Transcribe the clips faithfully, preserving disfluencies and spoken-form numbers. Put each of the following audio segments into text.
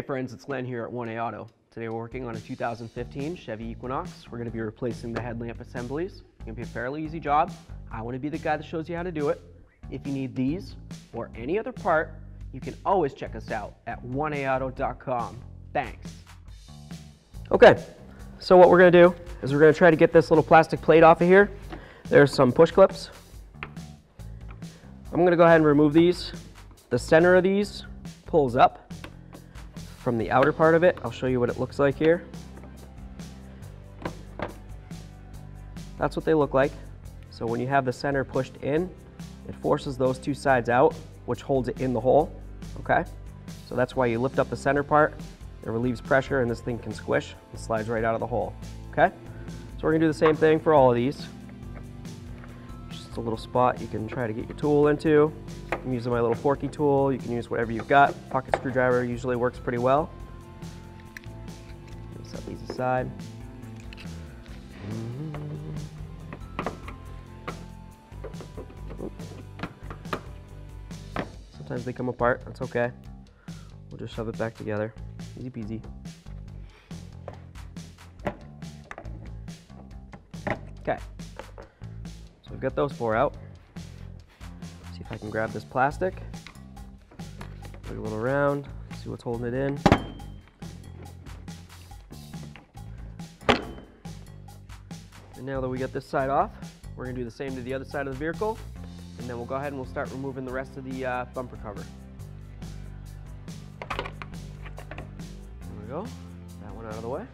Hey friends, it's Len here at one A Auto. Today we're working on a two thousand fifteen Chevy Equinox. We're going to be replacing the headlamp assemblies. It's going to be a fairly easy job. I want to be the guy that shows you how to do it. If you need these or any other part, you can always check us out at one A auto dot com. Thanks. Okay, so what we're going to do is we're going to try to get this little plastic plate off of here. There's some push clips. I'm going to go ahead and remove these. The center of these pulls up from the outer part of it. I'll show you what it looks like here. That's what they look like. So when you have the center pushed in, it forces those two sides out, which holds it in the hole, okay? So that's why you lift up the center part, it relieves pressure, and this thing can squish and slides right out of the hole, okay? So we're gonna do the same thing for all of these. Just a little spot you can try to get your tool into. I'm using my little forky tool. You can use whatever you've got. Pocket screwdriver usually works pretty well. Set these aside. Sometimes they come apart. That's okay. We'll just shove it back together. Easy peasy. Okay. So we've got those four out. I can grab this plastic, put a little round, see what's holding it in. And now that we got this side off, we're going to do the same to the other side of the vehicle, and then we'll go ahead and we'll start removing the rest of the uh, bumper cover. There we go, that one out of the way.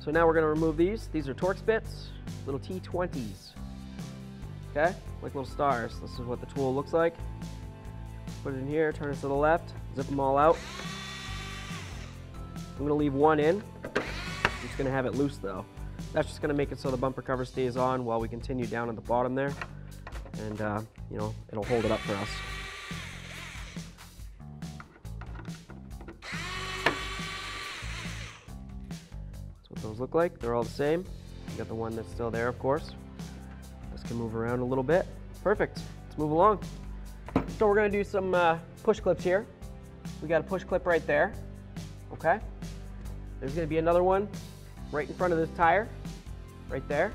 So now we're going to remove these. These are Torx bits, little T twenties. Okay, like little stars. This is what the tool looks like. Put it in here, turn it to the left, zip them all out. I'm going to leave one in. I'm just going to have it loose though. That's just going to make it so the bumper cover stays on while we continue down at the bottom there. And, uh, you know, it'll hold it up for us. That's what those look like. They're all the same. You got the one that's still there, of course. Can move around a little bit. Perfect. Let's move along. So we're going to do some uh, push clips here. We got a push clip right there. Okay. There's going to be another one right in front of this tire. Right there.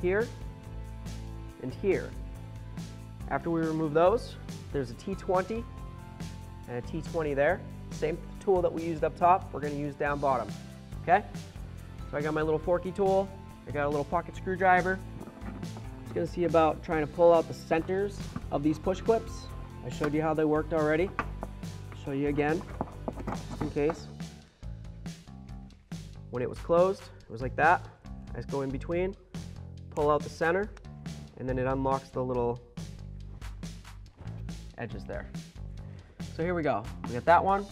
Here. And here. After we remove those, there's a T twenty and a T twenty there. Same tool that we used up top, we're going to use down bottom. Okay. So I got my little forky tool. I got a little pocket screwdriver. Going to see about trying to pull out the centers of these push clips. I showed you how they worked already. I'll show you again, just in case. When it was closed, it was like that. I just go in between, pull out the center, and then it unlocks the little edges there. So here we go. We got that one.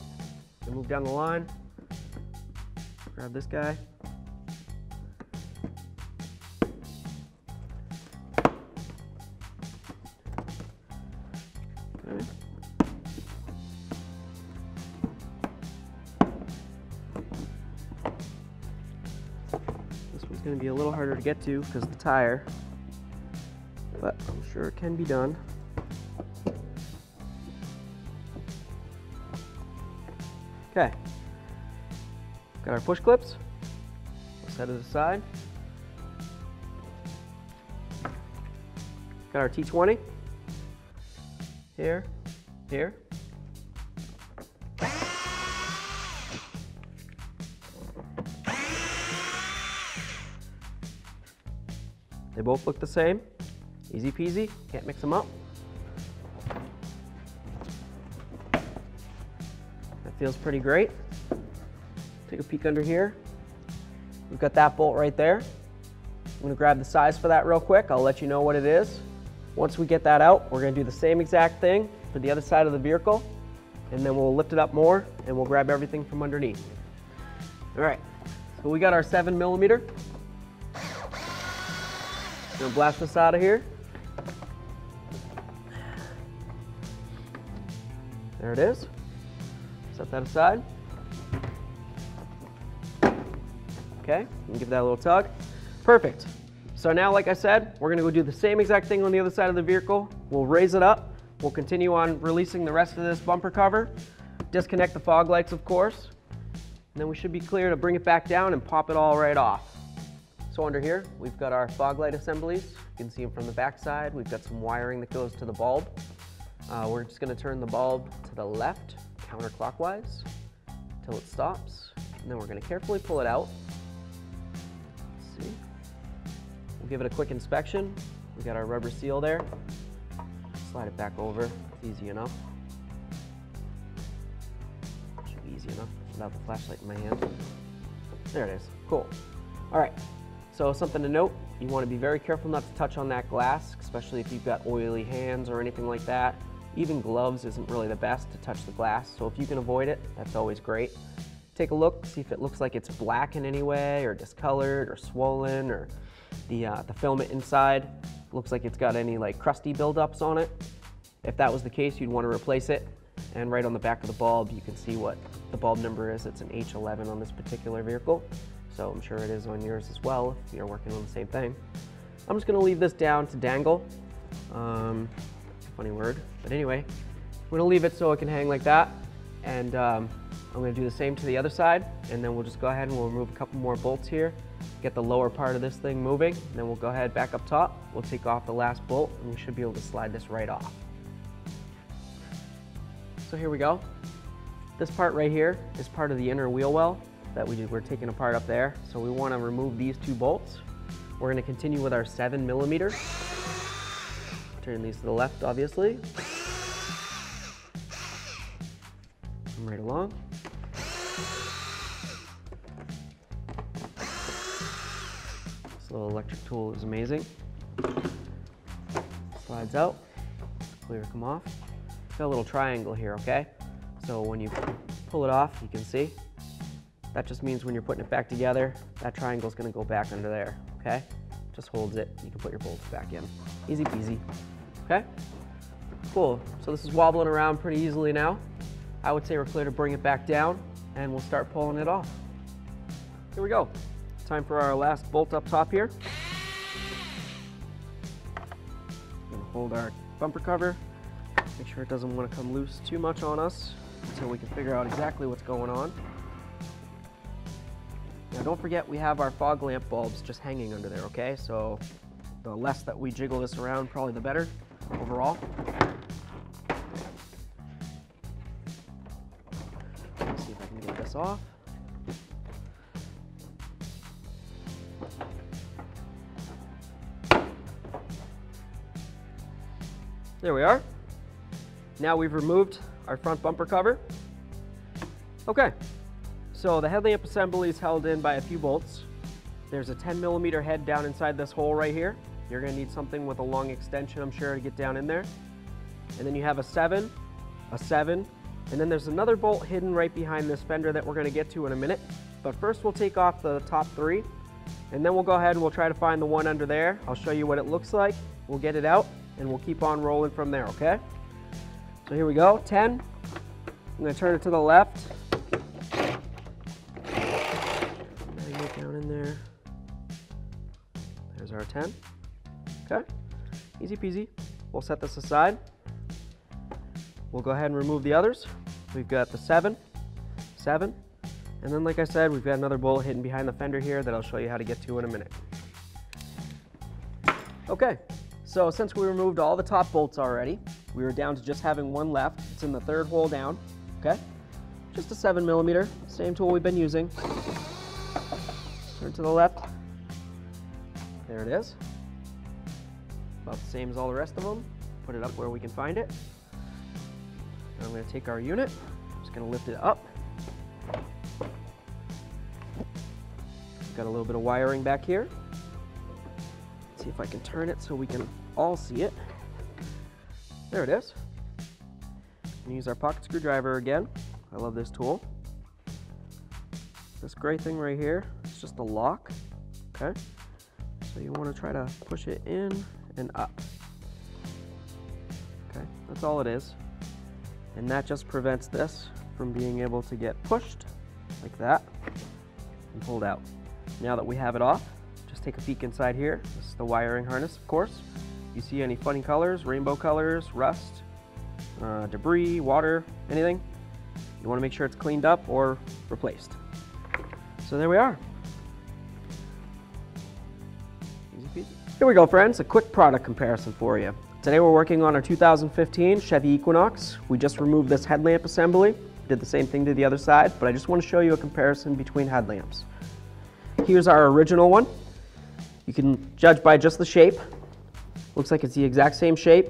We move down the line. Grab this guy. Going to be a little harder to get to because of the tire, but I'm sure it can be done. Okay, got our push clips, we'll set it aside. Got our T twenty, here, here. They both look the same, easy peasy, can't mix them up. That feels pretty great. Take a peek under here. We've got that bolt right there. I'm gonna grab the size for that real quick, I'll let you know what it is. Once we get that out, we're gonna do the same exact thing for the other side of the vehicle, and then we'll lift it up more and we'll grab everything from underneath. All right, so we got our seven millimeter. Gonna blast this out of here. There it is. Set that aside. Okay, and give that a little tug. Perfect. So now, like I said, we're gonna go do the same exact thing on the other side of the vehicle. We'll raise it up. We'll continue on releasing the rest of this bumper cover. Disconnect the fog lights, of course, and then we should be clear to bring it back down and pop it all right off. So under here, we've got our fog light assemblies. You can see them from the back side. We've got some wiring that goes to the bulb. Uh, we're just gonna turn the bulb to the left, counterclockwise, till it stops, and then we're gonna carefully pull it out. Let's see. We'll give it a quick inspection. We've got our rubber seal there. Slide it back over, it's easy enough. Should be easy enough without the flashlight in my hand. There it is, cool. All right, so something to note, you wanna be very careful not to touch on that glass, especially if you've got oily hands or anything like that. Even gloves isn't really the best to touch the glass, so if you can avoid it, that's always great. Take a look, see if it looks like it's black in any way, or discolored, or swollen, or the, uh, the filament inside looks like it's got any like crusty buildups on it. If that was the case, you'd want to replace it. And right on the back of the bulb, you can see what the bulb number is. It's an H eleven on this particular vehicle. So I'm sure it is on yours as well, if you're working on the same thing. I'm just gonna leave this down to dangle. Um, funny word, but anyway, I'm gonna leave it so it can hang like that. And um, I'm gonna do the same to the other side, and then we'll just go ahead and we'll remove a couple more bolts here, get the lower part of this thing moving, and then we'll go ahead back up top, we'll take off the last bolt, and we should be able to slide this right off. So here we go. This part right here is part of the inner wheel well that we were taking apart up there, so we wanna remove these two bolts. We're gonna continue with our seven millimeter. Turn these to the left, obviously. Come right along. This little electric tool is amazing. Slides out, clear, come off. Got a little triangle here, okay? So when you pull it off, you can see. That just means when you're putting it back together, that triangle's gonna go back under there, okay? Just holds it, you can put your bolts back in. Easy peasy, okay? Cool, so this is wobbling around pretty easily now. I would say we're clear to bring it back down and we'll start pulling it off. Here we go. Time for our last bolt up top here. Gonna hold our bumper cover. Make sure it doesn't want to come loose too much on us until we can figure out exactly what's going on. Now don't forget we have our fog lamp bulbs just hanging under there, okay? So the less that we jiggle this around, probably the better overall. Off. There we are. Now we've removed our front bumper cover. Okay, so the headlamp assembly is held in by a few bolts. There's a ten millimeter head down inside this hole right here. You're gonna need something with a long extension, I'm sure, to get down in there. And then you have a seven, a seven, and then there's another bolt hidden right behind this fender that we're gonna get to in a minute. But first we'll take off the top three, and then we'll go ahead and we'll try to find the one under there. I'll show you what it looks like. We'll get it out and we'll keep on rolling from there, okay? So here we go, ten. I'm gonna turn it to the left. Get down in there. There's our ten, okay? Easy peasy. We'll set this aside. We'll go ahead and remove the others. We've got the seven, seven, and then like I said, we've got another bolt hidden behind the fender here that I'll show you how to get to in a minute. Okay, so since we removed all the top bolts already, we were down to just having one left. It's in the third hole down, okay? Just a seven millimeter, same tool we've been using. Turn to the left. There it is. About the same as all the rest of them. Put it up where we can find it. I'm going to take our unit, I'm just going to lift it up. Got a little bit of wiring back here. Let's see if I can turn it so we can all see it. There it is. I'm going to use our pocket screwdriver again. I love this tool. This gray thing right here, it's just a lock. Okay. So you want to try to push it in and up. Okay, that's all it is. And that just prevents this from being able to get pushed like that and pulled out. Now that we have it off, just take a peek inside here. This is the wiring harness, of course. You see any funny colors, rainbow colors, rust, uh, debris, water, anything? You want to make sure it's cleaned up or replaced. So there we are. Easy peasy. Here we go, friends, a quick product comparison for you. Today we're working on our two thousand fifteen Chevy Equinox. We just removed this headlamp assembly, did the same thing to the other side, but I just want to show you a comparison between headlamps. Here's our original one. You can judge by just the shape. Looks like it's the exact same shape.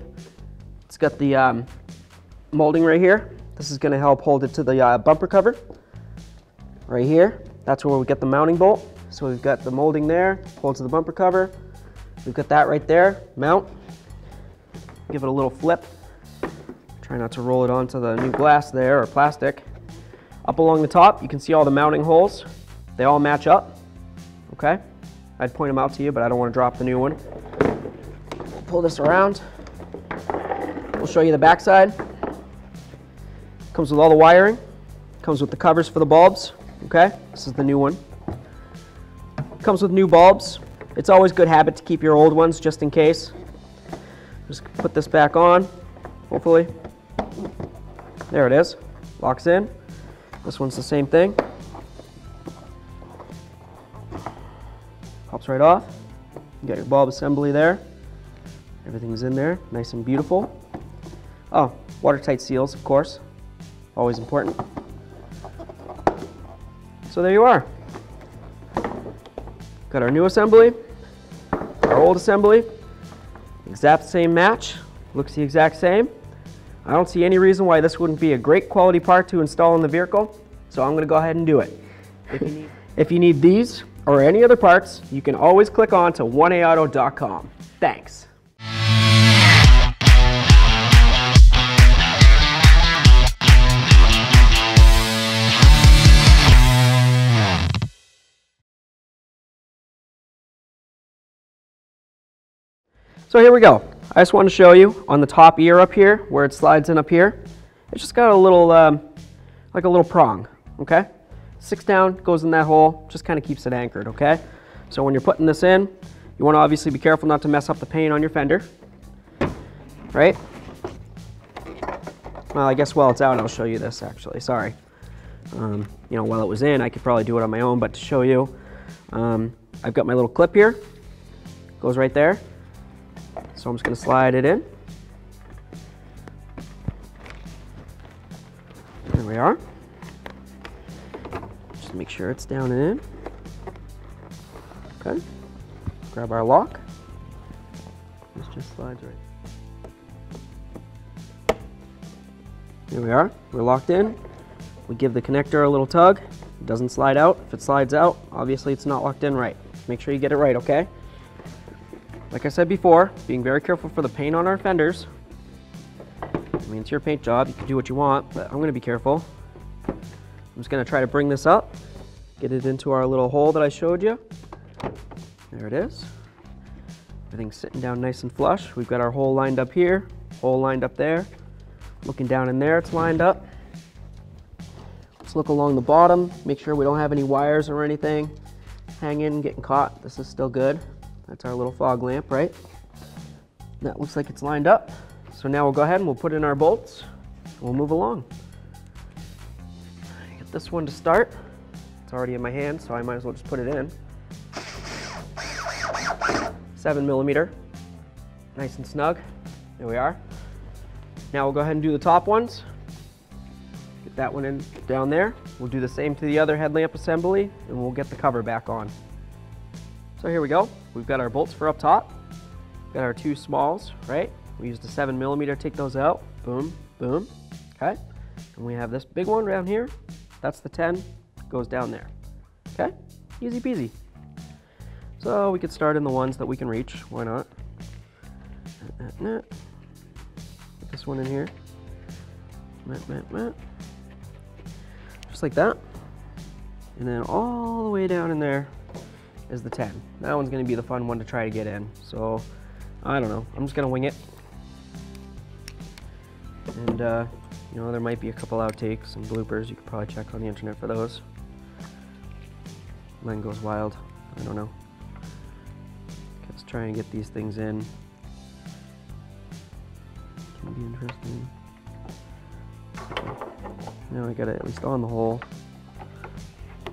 It's got the um, molding right here. This is going to help hold it to the uh, bumper cover. Right here, that's where we get the mounting bolt. So we've got the molding there, holds to the bumper cover. We've got that right there, mount. Give it a little flip. Try not to roll it onto the new glass there or plastic. Up along the top, you can see all the mounting holes. They all match up, okay? I'd point them out to you, but I don't want to drop the new one. We'll pull this around. We'll show you the backside. Comes with all the wiring. Comes with the covers for the bulbs, okay? This is the new one. Comes with new bulbs. It's always good habit to keep your old ones just in case. Just put this back on, hopefully. There it is, locks in. This one's the same thing. Pops right off. You got your bulb assembly there. Everything's in there, nice and beautiful. Oh, watertight seals, of course. Always important. So there you are. Got our new assembly, our old assembly. Exact same match, looks the exact same. I don't see any reason why this wouldn't be a great quality part to install in the vehicle, so I'm gonna go ahead and do it. If you need, if you need these or any other parts, you can always click on to one A auto dot com. Thanks. So here we go. I just want to show you on the top ear up here where it slides in up here. It's just got a little, um, like a little prong, okay? Six down, goes in that hole, just kind of keeps it anchored, okay? So when you're putting this in, you want to obviously be careful not to mess up the paint on your fender, right? Well, I guess while it's out, I'll show you this actually, sorry. Um, you know, while it was in, I could probably do it on my own, but to show you, um, I've got my little clip here, goes right there. So I'm just going to slide it in. There we are. Just make sure it's down and in. Okay. Grab our lock. This just slides right. There we are. We're locked in. We give the connector a little tug. It doesn't slide out. If it slides out, obviously it's not locked in right. Make sure you get it right, okay? Like I said before, being very careful for the paint on our fenders. I mean, it's your paint job, you can do what you want, but I'm gonna be careful. I'm just gonna try to bring this up, get it into our little hole that I showed you. There it is. Everything's sitting down nice and flush. We've got our hole lined up here, hole lined up there. Looking down in there, it's lined up. Let's look along the bottom, make sure we don't have any wires or anything hanging, getting caught. This is still good. That's our little fog lamp, right? That looks like it's lined up. So now we'll go ahead and we'll put in our bolts. And we'll move along. Get this one to start. It's already in my hand, so I might as well just put it in. Seven millimeter, nice and snug. There we are. Now we'll go ahead and do the top ones. Get that one in down there. We'll do the same to the other headlamp assembly, and we'll get the cover back on. So here we go. We've got our bolts for up top. Got our two smalls, right? We used a seven millimeter, take those out. Boom, boom, okay? And we have this big one around here. That's the ten, goes down there, okay? Easy peasy. So we could start in the ones that we can reach, why not? Put this one in here. Just like that. And then all the way down in there is the ten. That one's gonna be the fun one to try to get in. So, I don't know, I'm just gonna wing it. And, uh, you know, there might be a couple outtakes and bloopers. You could probably check on the internet for those. Mine goes wild, I don't know. Let's try and get these things in. Can be interesting. Now I got it at least on the hole.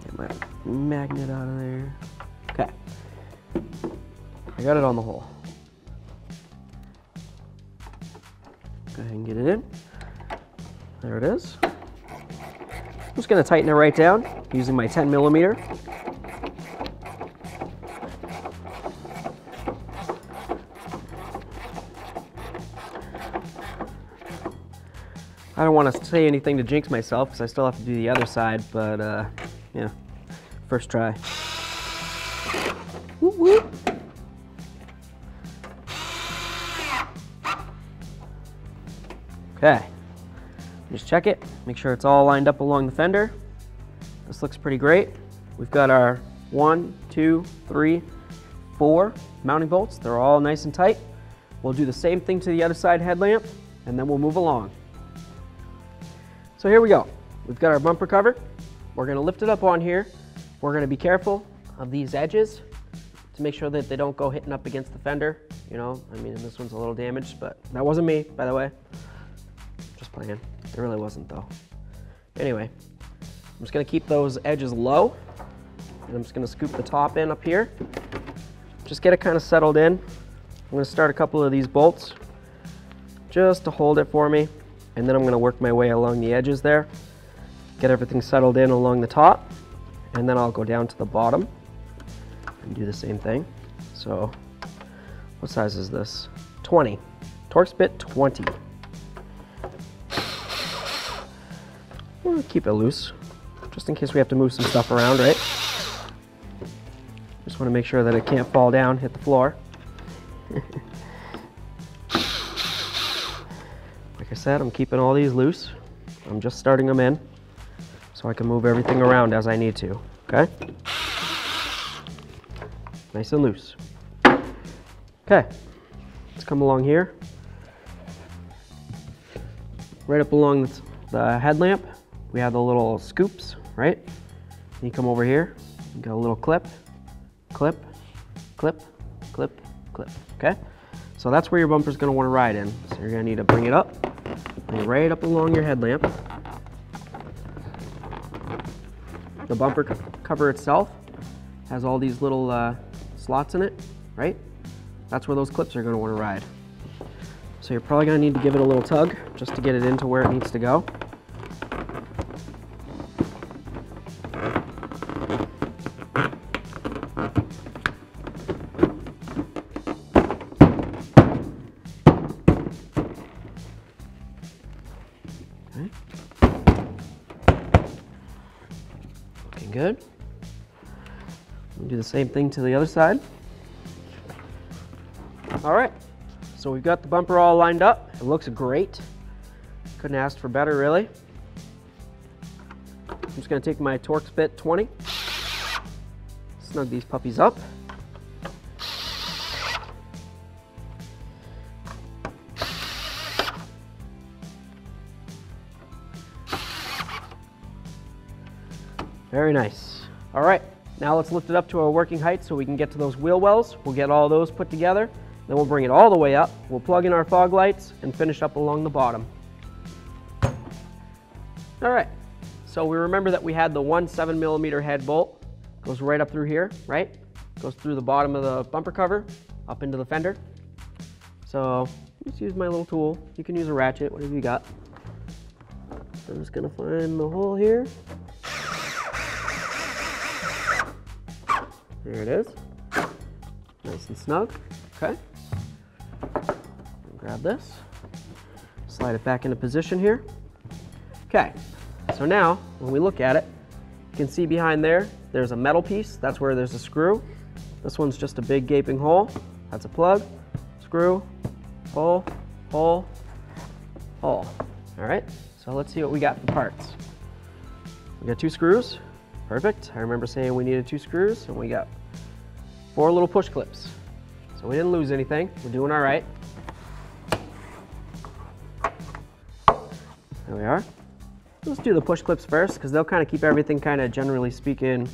Get my magnet out of there. Okay. I got it on the hole. Go ahead and get it in. There it is. I'm just going to tighten it right down using my ten millimeter. I don't want to say anything to jinx myself because I still have to do the other side, but uh, yeah, first try. Whoop, whoop. Okay, just check it, make sure it's all lined up along the fender. This looks pretty great. We've got our one, two, three, four mounting bolts. They're all nice and tight. We'll do the same thing to the other side headlamp, and then we'll move along. So here we go. We've got our bumper cover. We're gonna lift it up on here. We're gonna be careful of these edges to make sure that they don't go hitting up against the fender. You know, I mean, this one's a little damaged, but that wasn't me, by the way. Just playing. It really wasn't though. Anyway, I'm just gonna keep those edges low, and I'm just gonna scoop the top in up here. Just get it kind of settled in. I'm gonna start a couple of these bolts just to hold it for me. And then I'm going to work my way along the edges there, get everything settled in along the top, and then I'll go down to the bottom and do the same thing. So what size is this? twenty. Torx bit twenty. We're going to keep it loose, just in case we have to move some stuff around, right? Just want to make sure that it can't fall down, hit the floor. Like I said, I'm keeping all these loose. I'm just starting them in so I can move everything around as I need to, okay? Nice and loose. Okay, let's come along here. Right up along the, the headlamp, we have the little scoops, right? And you come over here, you got a little clip, clip, clip, clip, clip, okay? So that's where your bumper's gonna wanna ride in. So you're gonna need to bring it up. Right up along your headlamp. The bumper cover itself has all these little uh, slots in it, right? That's where those clips are going to want to ride. So you're probably going to need to give it a little tug just to get it into where it needs to go. Good. We'll do the same thing to the other side. All right, so we've got the bumper all lined up. It looks great. Couldn't ask for better, really. I'm just going to take my Torx bit twenty, snug these puppies up. Very nice. All right, now let's lift it up to our working height so we can get to those wheel wells. We'll get all those put together, then we'll bring it all the way up. We'll plug in our fog lights and finish up along the bottom. All right, so we remember that we had the one seven millimeter head bolt. Goes right up through here, right? Goes through the bottom of the bumper cover, up into the fender. So just use my little tool. You can use a ratchet, whatever you got. I'm just gonna find the hole here. There it is, nice and snug, okay. Grab this, slide it back into position here. Okay, so now when we look at it, you can see behind there, there's a metal piece, that's where there's a screw. This one's just a big gaping hole, that's a plug, screw, hole, hole, hole. All right, so let's see what we got for parts. We got two screws. Perfect. I remember saying we needed two screws, and we got four little push clips. So we didn't lose anything. We're doing all right. There we are. Let's do the push clips first, because they'll kind of keep everything kind of, generally speaking,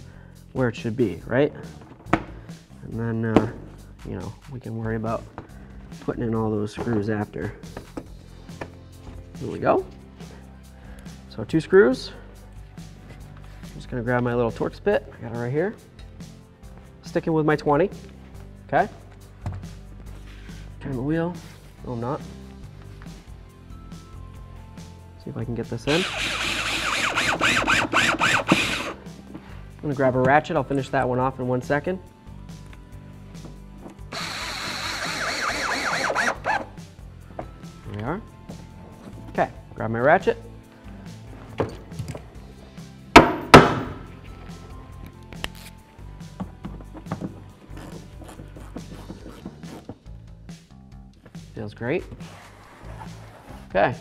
where it should be, right? And then, uh, you know, we can worry about putting in all those screws after. Here we go. So two screws. I'm just gonna grab my little Torx bit. I got it right here. Sticking with my twenty, okay? Turn the wheel, no I'm not. See if I can get this in. I'm gonna grab a ratchet, I'll finish that one off in one second. There we are. Okay, grab my ratchet. Feels great. Okay,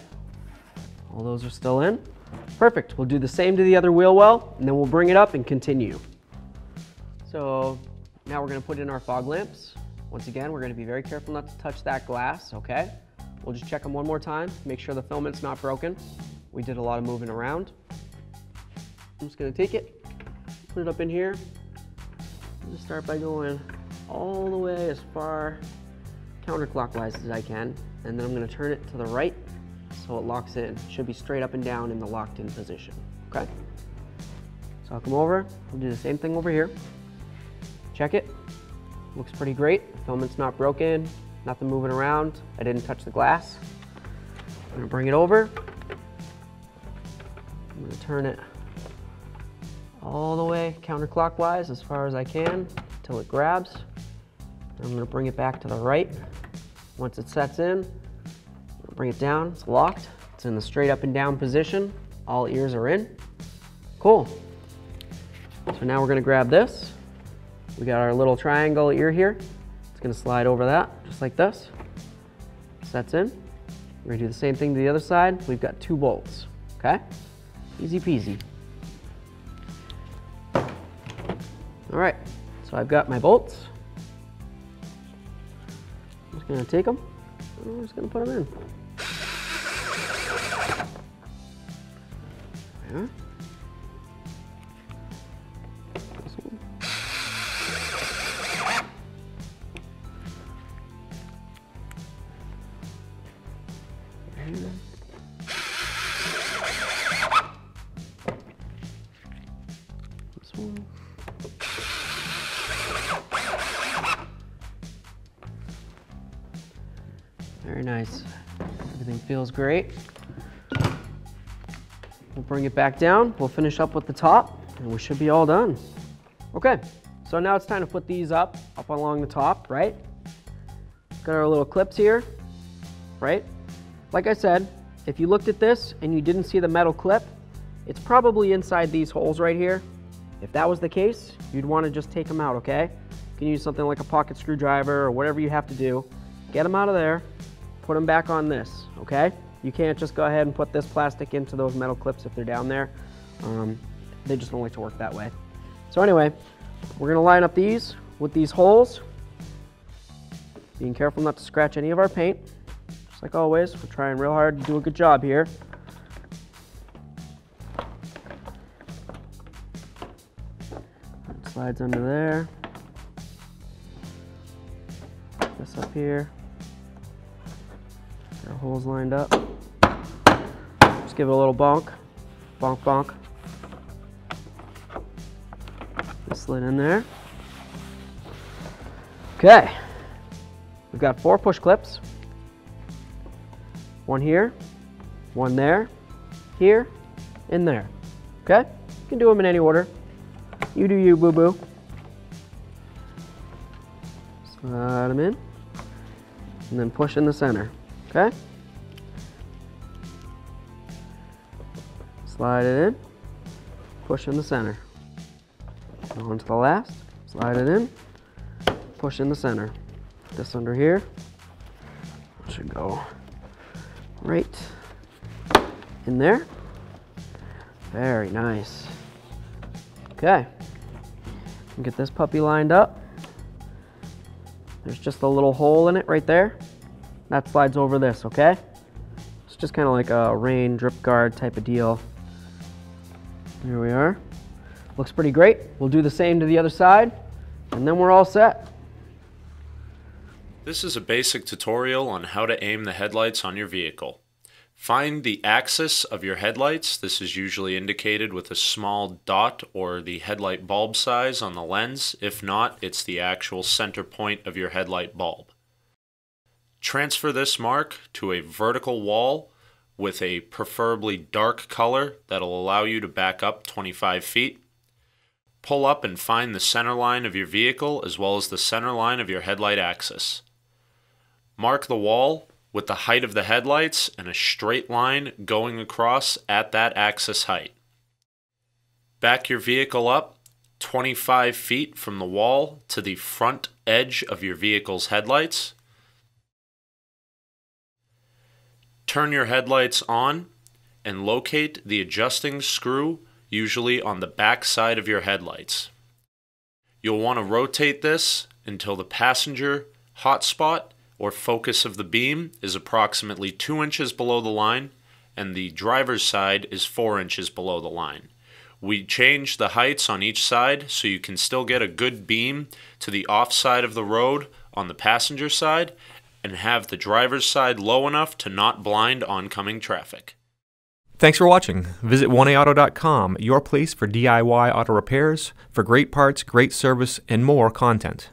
all those are still in. Perfect, we'll do the same to the other wheel well, and then we'll bring it up and continue. So now we're gonna put in our fog lamps. Once again, we're gonna be very careful not to touch that glass, okay? We'll just check them one more time, make sure the filament's not broken. We did a lot of moving around. I'm just gonna take it, put it up in here. I'm gonna start by going all the way as far counterclockwise as I can, and then I'm gonna turn it to the right so it locks in. It should be straight up and down in the locked in position, okay? So I'll come over, we'll do the same thing over here. Check it, looks pretty great. Filament's not broken, nothing moving around. I didn't touch the glass. I'm gonna bring it over. I'm gonna turn it all the way counterclockwise as far as I can until it grabs. I'm gonna bring it back to the right. Once it sets in, I'm gonna bring it down, it's locked. It's in the straight up and down position. All ears are in. Cool. So now we're gonna grab this. We got our little triangle ear here. It's gonna slide over that, just like this. Sets in. We're gonna do the same thing to the other side. We've got two bolts, okay? Easy peasy. All right, so I've got my bolts. Gonna take them, and we're just gonna put them in. Yeah. Very nice. Everything feels great. We'll bring it back down. We'll finish up with the top and we should be all done. Okay, so now it's time to put these up, up along the top, right? Got our little clips here, right? Like I said, if you looked at this and you didn't see the metal clip, it's probably inside these holes right here. If that was the case, you'd want to just take them out, okay? You can use something like a pocket screwdriver or whatever you have to do. Get them out of there. Put them back on this, okay? You can't just go ahead and put this plastic into those metal clips if they're down there. Um, they just don't like to work that way. So anyway, we're gonna line up these with these holes, being careful not to scratch any of our paint. Just like always, we're trying real hard to do a good job here. It slides under there. This up here. Our holes lined up. Just give it a little bonk, bonk, bonk. Just slid in there. Okay, we've got four push clips. One here, one there, here, and there. Okay, you can do them in any order. You do you, boo boo. Slide them in, and then push in the center. Okay, slide it in, push in the center. Go on to the last, slide it in, push in the center. This under here should go right in there. Very nice. Okay, get this puppy lined up. There's just a little hole in it right there. That slides over this, okay? It's just kind of like a rain drip guard type of deal. Here we are. Looks pretty great. We'll do the same to the other side, and then we're all set. This is a basic tutorial on how to aim the headlights on your vehicle. Find the axis of your headlights. This is usually indicated with a small dot or the headlight bulb size on the lens. If not, it's the actual center point of your headlight bulb. Transfer this mark to a vertical wall with a preferably dark color that'll allow you to back up twenty-five feet. Pull up and find the center line of your vehicle as well as the center line of your headlight axis. Mark the wall with the height of the headlights and a straight line going across at that axis height. Back your vehicle up twenty-five feet from the wall to the front edge of your vehicle's headlights. Turn your headlights on and locate the adjusting screw, usually on the back side of your headlights. You'll want to rotate this until the passenger hotspot or focus of the beam is approximately two inches below the line and the driver's side is four inches below the line. We change the heights on each side so you can still get a good beam to the off side of the road on the passenger side and have the driver's side low enough to not blind oncoming traffic. Thanks for watching. Visit one A auto dot com, your place for D I Y auto repairs, for great parts, great service, and more content.